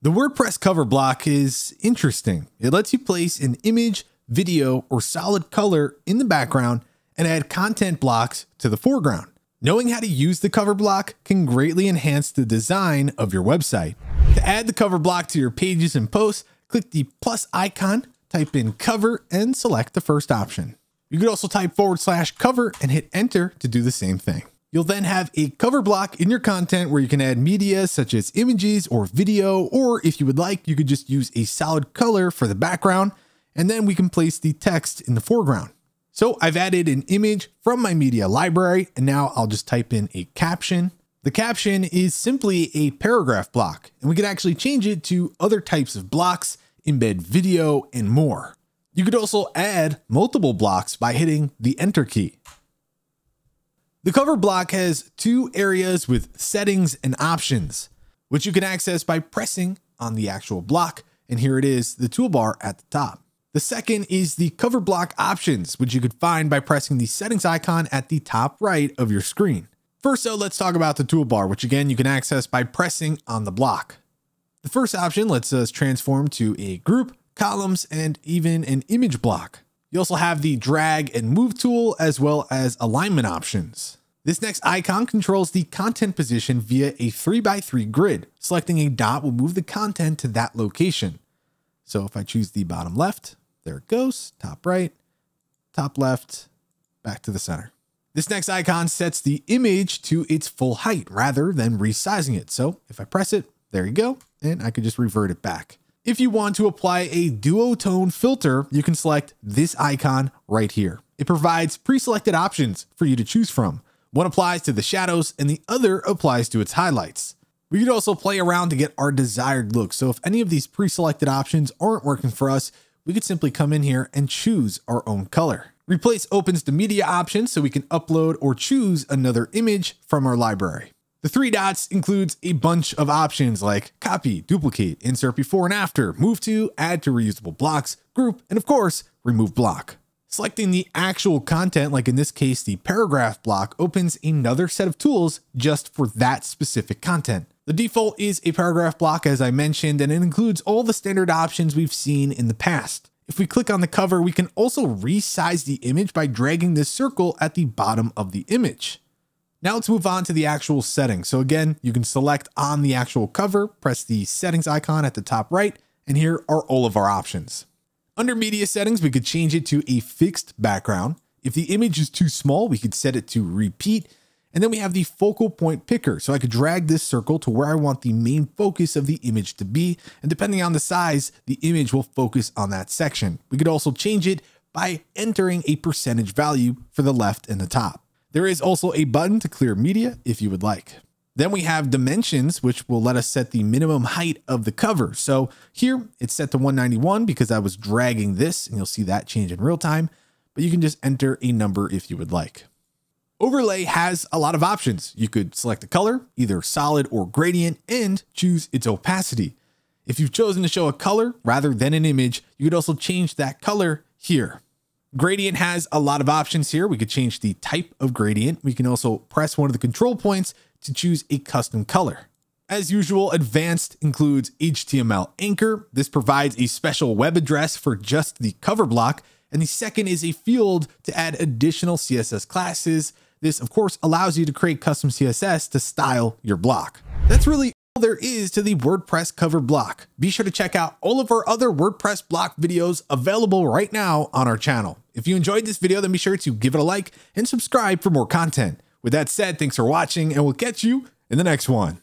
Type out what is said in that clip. The WordPress cover block is interesting. It lets you place an image, video, or solid color in the background and add content blocks to the foreground. Knowing how to use the cover block can greatly enhance the design of your website. To add the cover block to your pages and posts, click the plus icon, type in cover, and select the first option. You could also type /cover and hit enter to do the same thing. You'll then have a cover block in your content where you can add media such as images or video, or if you would like, you could just use a solid color for the background, and then we can place the text in the foreground. So I've added an image from my media library, and now I'll just type in a caption. The caption is simply a paragraph block, and we can actually change it to other types of blocks, embed video, and more. You could also add multiple blocks by hitting the enter key. The cover block has two areas with settings and options, which you can access by pressing on the actual block. And here it is, the toolbar at the top. The second is the cover block options, which you could find by pressing the settings icon at the top right of your screen. First, though, let's talk about the toolbar, which again, you can access by pressing on the block. The first option lets us transform to a group, columns, and even an image block. You also have the drag and move tool as well as alignment options. This next icon controls the content position via a 3x3 grid. Selecting a dot will move the content to that location. So if I choose the bottom left, there it goes, top right, top left, back to the center. This next icon sets the image to its full height rather than resizing it. So if I press it, there you go, and I could just revert it back. If you want to apply a duotone filter, you can select this icon right here. It provides pre-selected options for you to choose from. One applies to the shadows and the other applies to its highlights. We could also play around to get our desired look. So if any of these pre-selected options aren't working for us, we could simply come in here and choose our own color. Replace opens the media option so we can upload or choose another image from our library. The three dots includes a bunch of options like copy, duplicate, insert before and after, move to, add to reusable blocks, group, and of course, remove block. Selecting the actual content, like in this case, the paragraph block, opens another set of tools just for that specific content. The default is a paragraph block, as I mentioned, and it includes all the standard options we've seen in the past. If we click on the cover, we can also resize the image by dragging this circle at the bottom of the image. Now let's move on to the actual settings. So again, you can select on the actual cover, press the settings icon at the top right, and here are all of our options. Under media settings, we could change it to a fixed background. If the image is too small, we could set it to repeat. And then we have the focal point picker. So I could drag this circle to where I want the main focus of the image to be. And depending on the size, the image will focus on that section. We could also change it by entering a percentage value for the left and the top. There is also a button to clear media if you would like. Then we have dimensions, which will let us set the minimum height of the cover. So here it's set to 191 because I was dragging this, and you'll see that change in real time, but you can just enter a number if you would like. Overlay has a lot of options. You could select a color, either solid or gradient, and choose its opacity. If you've chosen to show a color rather than an image, you could also change that color here. Gradient has a lot of options here. We could change the type of gradient. We can also press one of the control points to choose a custom color. As usual, advanced includes HTML anchor. This provides a special web address for just the cover block. And the second is a field to add additional CSS classes. This, of course, allows you to create custom CSS to style your block. That's really all there is to the WordPress cover block. Be sure to check out all of our other WordPress block videos available right now on our channel. If you enjoyed this video, then be sure to give it a like and subscribe for more content. With that said, thanks for watching, and we'll catch you in the next one.